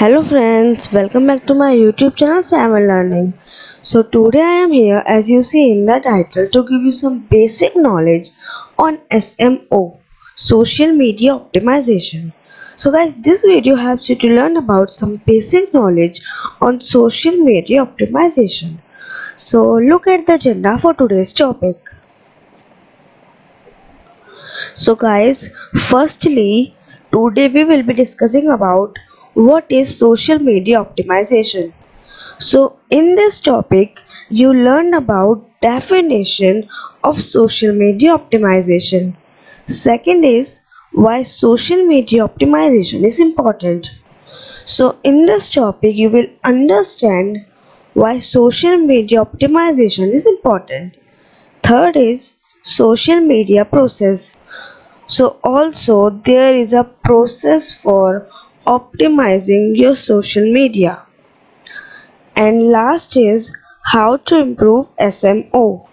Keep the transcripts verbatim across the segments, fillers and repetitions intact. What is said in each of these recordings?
Hello friends, welcome back to my YouTube channel Seven Learning. So today I am here, as you see in the title, to give you some basic knowledge on S M O, social media optimization. So guys, this video helps you to learn about some basic knowledge on social media optimization. So look at the agenda for today's topic. So guys, firstly, today we will be discussing about what is social media optimization. So in this topic you learn about definition of social media optimization. Second is why social media optimization is important. So in this topic you will understand why social media optimization is important. Third is social media process. So also there is a process for optimizing your social media. And last is how to improve S M O.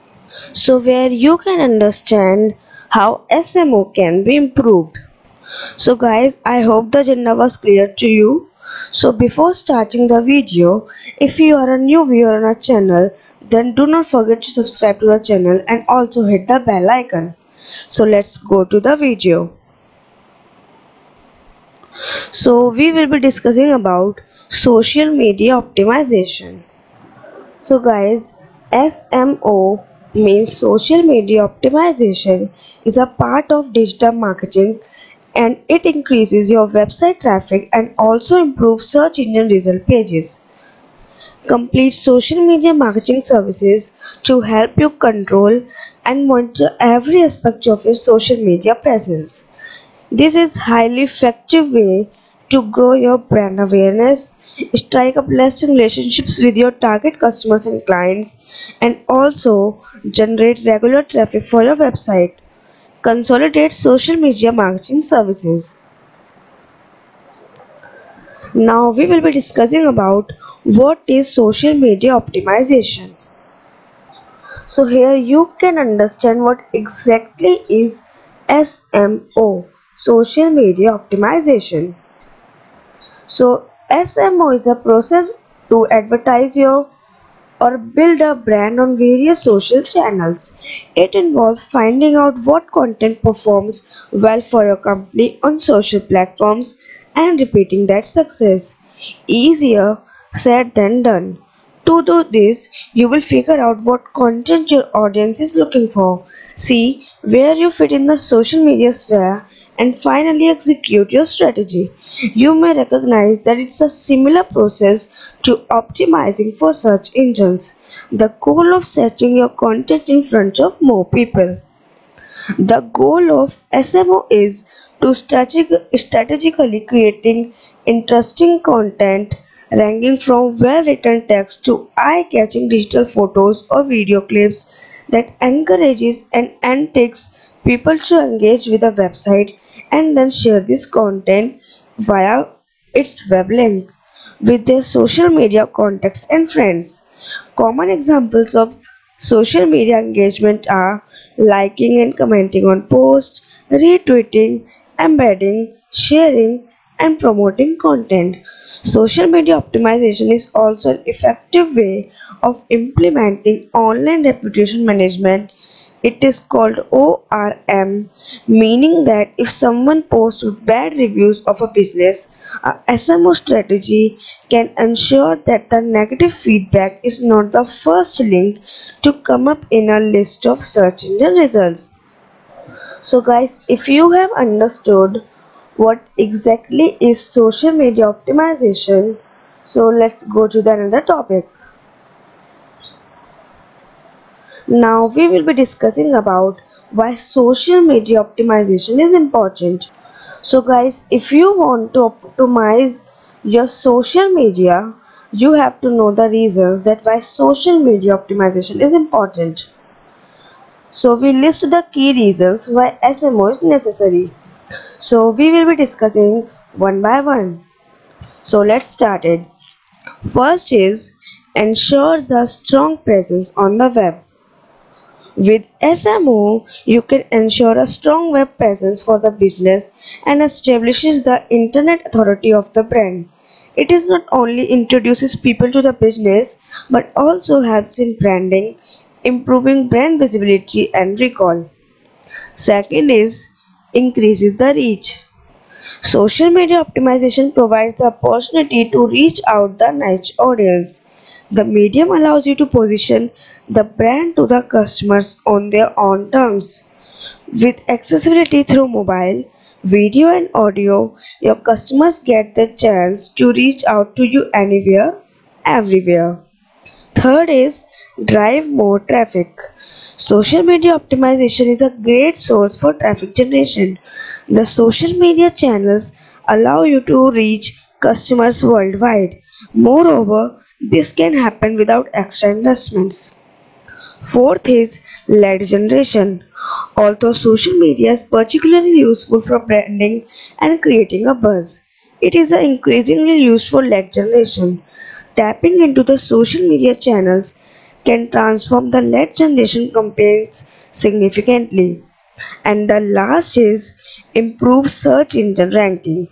So where you can understand how S M O can be improved. So guys, I hope the agenda was clear to you. So before starting the video, if you are a new viewer on our channel, then do not forget to subscribe to our channel and also hit the bell icon. So let's go to the video. So we will be discussing about social media optimization. So guys, S M O means social media optimization is a part of digital marketing, and it increases your website traffic and also improves search engine result pages. Complete social media marketing services to help you control and monitor every aspect of your social media presence. This is highly effective way to grow your brand awareness, strike up lasting relationships with your target customers and clients, and also generate regular traffic for your website. Consolidate social media marketing services. Now we will be discussing about what is social media optimization. So here you can understand what exactly is S M O. Social media optimization. So S M O is a process to advertise your or build a brand on various social channels. It involves finding out what content performs well for your company on social platforms and repeating that success. Easier said than done. To do this, you will figure out what content your audience is looking for, see where you fit in the social media sphere, and finally execute your strategy. You may recognize that it's a similar process to optimizing for search engines. The goal of setting your content in front of more people. The goal of S M O is to strategically creating interesting content ranging from well-written text to eye-catching digital photos or video clips that encourages and takes people to engage with a website and then share this content via its web link with their social media contacts and friends. Common examples of social media engagement are liking and commenting on posts, retweeting, embedding, sharing, and promoting content. Social media optimization is also an effective way of implementing online reputation management. It is called O R M, meaning that if someone posts bad reviews of a business, a S M O strategy can ensure that the negative feedback is not the first link to come up in a list of search engine results. So guys, if you have understood what exactly is social media optimization, so let's go to the another topic. Now we will be discussing about why social media optimization is important. So guys, if you want to optimize your social media, you have to know the reasons that why social media optimization is important. So we list the key reasons why S M O is necessary. So we will be discussing one by one. So let's start it. First is ensures a strong presence on the web. With S M O, you can ensure a strong web presence for the business and establishes the internet authority of the brand. It is not only introduces people to the business but also helps in branding, improving brand visibility and recall. Second is increases the reach. Social media optimization provides the opportunity to reach out the niche audience. The medium allows you to position the brand to the customers on their own terms. With accessibility through mobile, video and audio, your customers get the chance to reach out to you anywhere, everywhere. Third is drive more traffic. Social media optimization is a great source for traffic generation. The social media channels allow you to reach customers worldwide. Moreover, this can happen without extra investments. Fourth is lead generation. Although social media is particularly useful for branding and creating a buzz, it is increasingly used for lead generation. Tapping into the social media channels can transform the lead generation campaigns significantly. And the last is improve search engine ranking.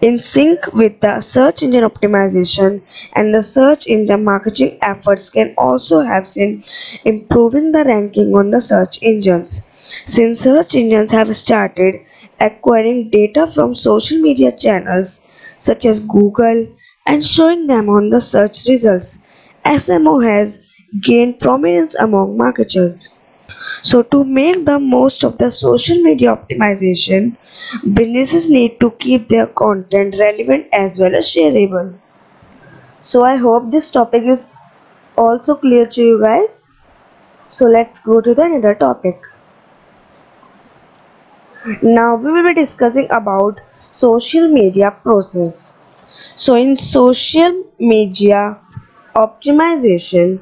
In sync with the search engine optimization and the search engine marketing efforts can also help in improving the ranking on the search engines. Since search engines have started acquiring data from social media channels such as Google and showing them on the search results, S M O has gained prominence among marketers. So to make the most of the social media optimization, businesses need to keep their content relevant as well as shareable. So I hope this topic is also clear to you guys. So let's go to the another topic. Now we will be discussing about social media process. So in social media optimization,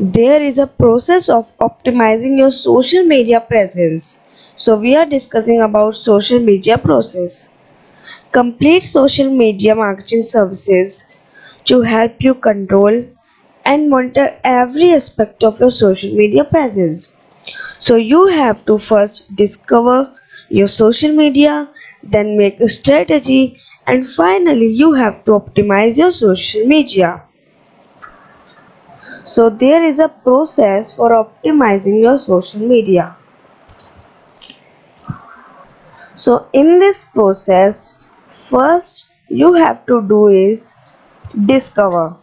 there is a process of optimizing your social media presence. So we are discussing about social media process. Complete social media marketing services to help you control and monitor every aspect of your social media presence. So you have to first discover your social media, then make a strategy, and finally you have to optimize your social media. So there is a process for optimizing your social media. So in this process, first you have to do is discover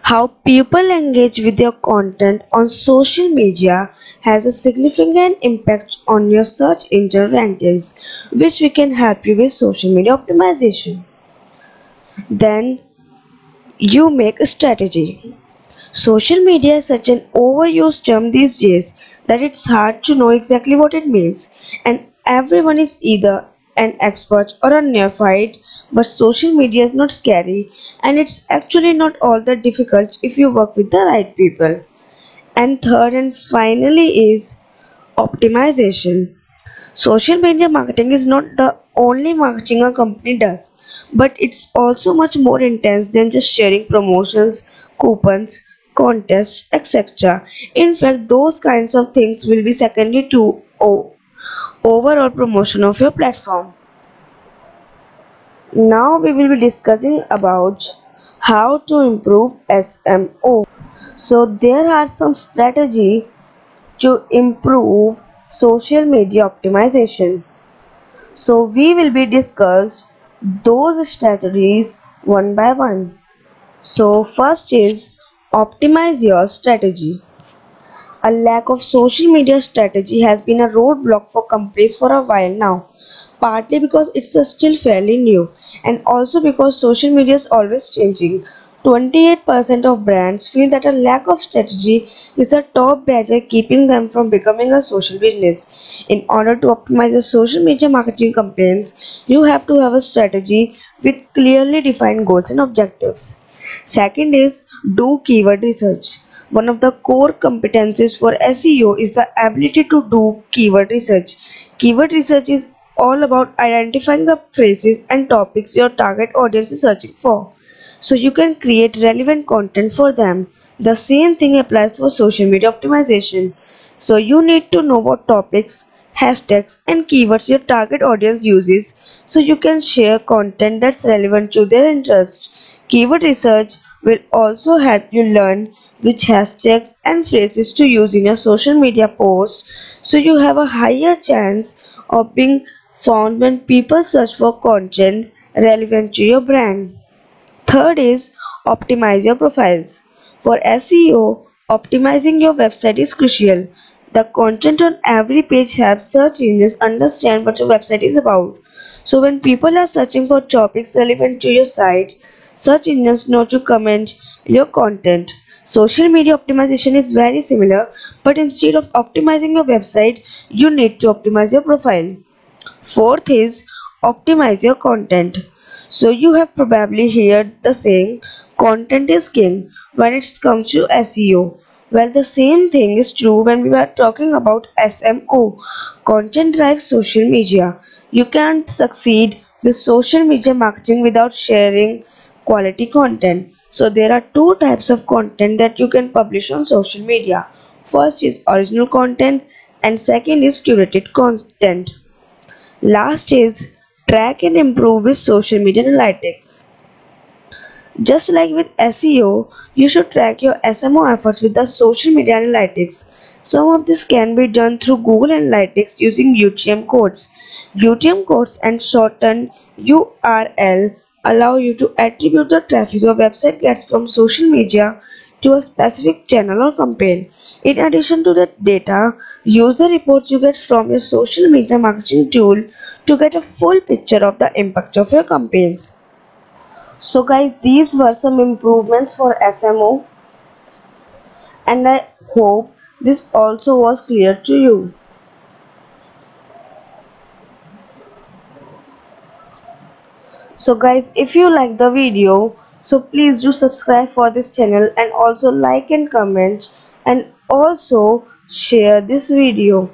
how people engage with your content on social media has a significant impact on your search engine rankings, which we can help you with social media optimization. Then you make a strategy. Social media is such an overused term these days that it's hard to know exactly what it means, and everyone is either an expert or a neophyte, but social media is not scary and it's actually not all that difficult if you work with the right people. And third and finally is optimization. Social media marketing is not the only marketing a company does, but it's also much more intense than just sharing promotions, coupons, contests, et cetera. In fact, those kinds of things will be secondary to overall promotion of your platform. Now we will be discussing about how to improve S M O. So there are some strategies to improve social media optimization. So we will be discussed those strategies one by one. So first is optimize your strategy. A lack of social media strategy has been a roadblock for companies for a while now, partly because it's still fairly new and also because social media is always changing. twenty-eight percent of brands feel that a lack of strategy is the top barrier keeping them from becoming a social business. In order to optimize your social media marketing campaigns, you have to have a strategy with clearly defined goals and objectives. Second is do keyword research. One of the core competencies for S E O is the ability to do keyword research. Keyword research is all about identifying the phrases and topics your target audience is searching for, so you can create relevant content for them. The same thing applies for social media optimization. So you need to know what topics, hashtags, and keywords your target audience uses so you can share content that's relevant to their interest. Keyword research will also help you learn which hashtags and phrases to use in your social media post, so you have a higher chance of being found when people search for content relevant to your brand. Third is optimize your profiles. For S E O, optimizing your website is crucial. The content on every page helps search engines understand what your website is about. So when people are searching for topics relevant to your site, search engines know to comment your content. Social media optimization is very similar, but instead of optimizing your website, you need to optimize your profile. Fourth is optimize your content. So you have probably heard the saying, content is king, when it comes to S E O. Well, the same thing is true when we are talking about S M O. Content drives social media. You can't succeed with social media marketing without sharing quality content. So there are two types of content that you can publish on social media. First is original content and second is curated content. Last is track and improve with social media analytics. Just like with S E O, you should track your S M O efforts with the social media analytics. Some of this can be done through Google Analytics using U T M codes. U T M codes and shortened U R L allow you to attribute the traffic your website gets from social media to a specific channel or campaign. In addition to the data, use the reports you get from your social media marketing tool to get a full picture of the impact of your campaigns. So guys, these were some improvements for S M O, and I hope this also was clear to you. So guys, if you like the video, so please do subscribe for this channel and also like and comment and also share this video.